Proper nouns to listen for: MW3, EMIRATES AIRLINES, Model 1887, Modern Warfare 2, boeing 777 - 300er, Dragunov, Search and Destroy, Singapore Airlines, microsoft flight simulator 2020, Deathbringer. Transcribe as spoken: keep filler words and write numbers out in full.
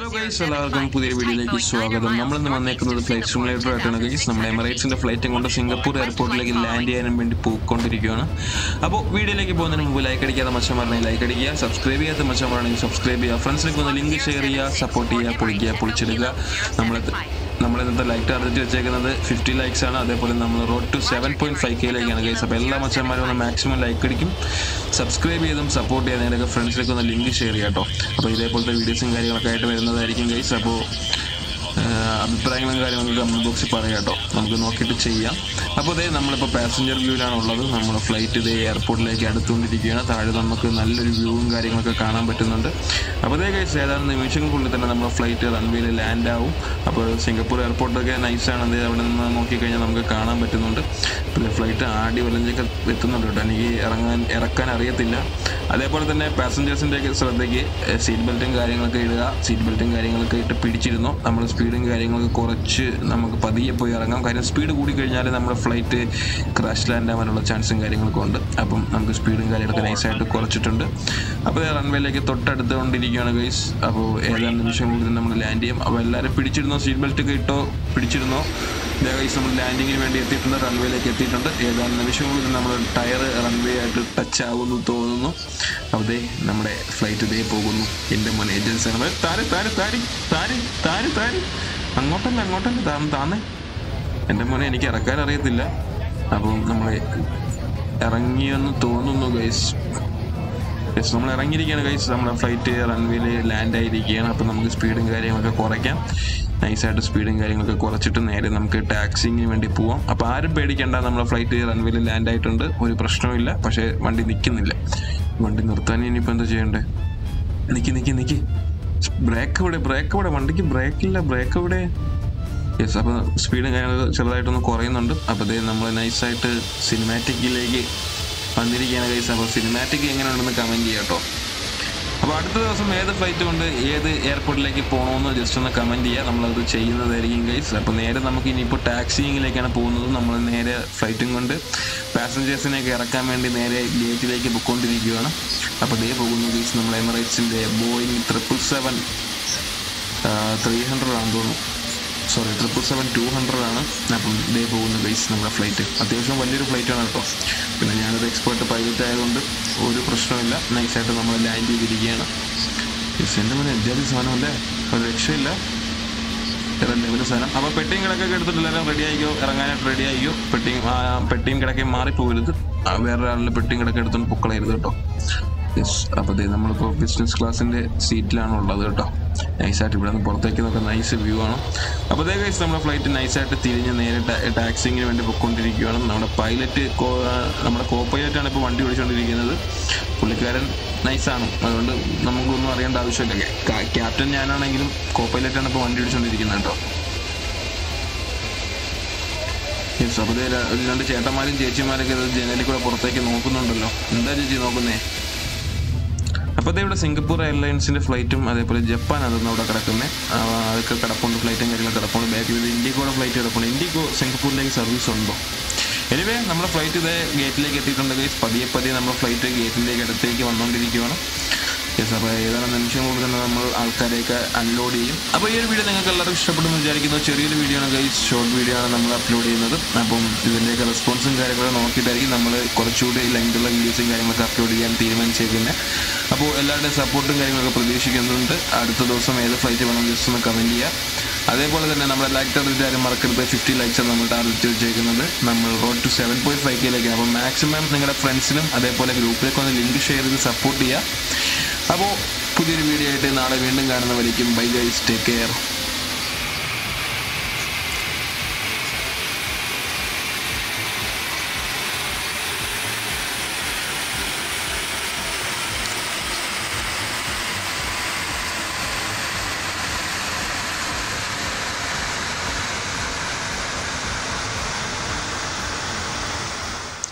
Hello guys, welcome to the video. Like this, welcome. We are going to flight simulator. We are going to flight to Singapore airport. We land here and we video. Subscribe subscribe friends. Link share support like fifty likes. Road to seven point five K maximum like. Subscribe support friends. Link share. Guys, I will try and box it. I will knock it to Chia. About the number of passenger view down a number of flight to the airport like Adatun Digana, Tadamakana, reviewing Garimakana, but another. About the guys, I am the mission for the number of flight to unveil land out. About Singapore airport again, I stand on the Avanamakana, but another. Flight to Adi Valenjaka with another Dani, Arakan Ariatilla. Passengers in the seat belting, seat belting, number of speed and carrying a corach, Namakadi, Poyaranga, kind of speed would get a number of flight crash land and a chance in carrying a conda. Upon speed and carrying a side to Corachitunda. Up there, unveil like a thought at the Undigiana guys, above air and mission with the number landium, available Pidichino, seat belt to get to Pidichino. There is some landing event at the runway like a theatre on the air and mission with the number of tire runway at Tachavono. How they number flight today, Pogunu, in the money agents and well, Tari, Tari, Tari, Tari, Tari, Tari, and not an angotan, Dantane, and the money Caracana Redilla above number Arangian Tono guys. It's number Arangian guys, some flight here and we land again upon the speed and carrying like a Korakan. Nice at the speed and carrying like a Korachitan air and taxing even the poor. A pirate pedicanda number flight here and we land it under Uriprasnovilla, Pasha, Mandinikinilla. One in the Tani Nipan the Gender Niki Niki Niki. Break out a break out a Mandiki break a break out a. Yes, upon speeding another satellite on the Korean under upper day number nice site cinematic illegate. Pandirigan guys about cinematic hanging under the coming year top. About the flight on the airport like a pono just on the command year, number the chain of the ring guys. Upon the air, Namakinipo taxiing like an opponent, number in the area fighting under. Passengers in a Karakam and in the area, late like a book on the region. Up a day, Boguno is number Emirates in the Boeing triple seven three hundred Rangono. Sorry, triple seven two hundred Rana. Upon day, Boguno is number flight. Attention, one little flight on top. When another expert to pilot tag on the Uru Prasnoilla, nice at the number land with the Yana. If sentiment and there is one on there, or Exhila. Our petting record to the letter radio, Rangana radio, petting petting Grake Maripu with it, where petting record on Pokala the top. Yes, up the number of business class in the seat land or other top. Nice at the Portaki of a nice view on. Up there is number of flight and nice at the Thirian air taxing event of a continent, not a pilot, number of co pilot and a one duration to the other. Pulicaran. Nice on Namaguna and Davisha Captain Yana and co-pilot and upon division with the Ganata. If Sapada Chatamari, Jachamari, genetic or protect and open on the law, and that is Ginobane. After they were Singapore Airlines in the flight to Japan and Noda Karakame, Katapon flight and Katapon back with Indigo flight upon Indigo, Singapore Lake service on board. Anyway, number of flight to the gate like it on the guys, Padia Padia number of flight to gate like at the take one on the Giona. Yes, about the mission of the normal Alcareca unload. About your video, a lot of Shapur Jarikino, Cherry video, guys, short video, number upload another. Upon the like a response and director, Nokitari, number Korchude, Langula, using Garimaka upload and Team and Chegina. About a lot of support to Garimaka Pradesh, add to those some other flight on this in the coming year. Other than a number of likes, fifty likes and number road to seven point five K maximum friends in other group on the link share the support here. About video, bye guys, take care.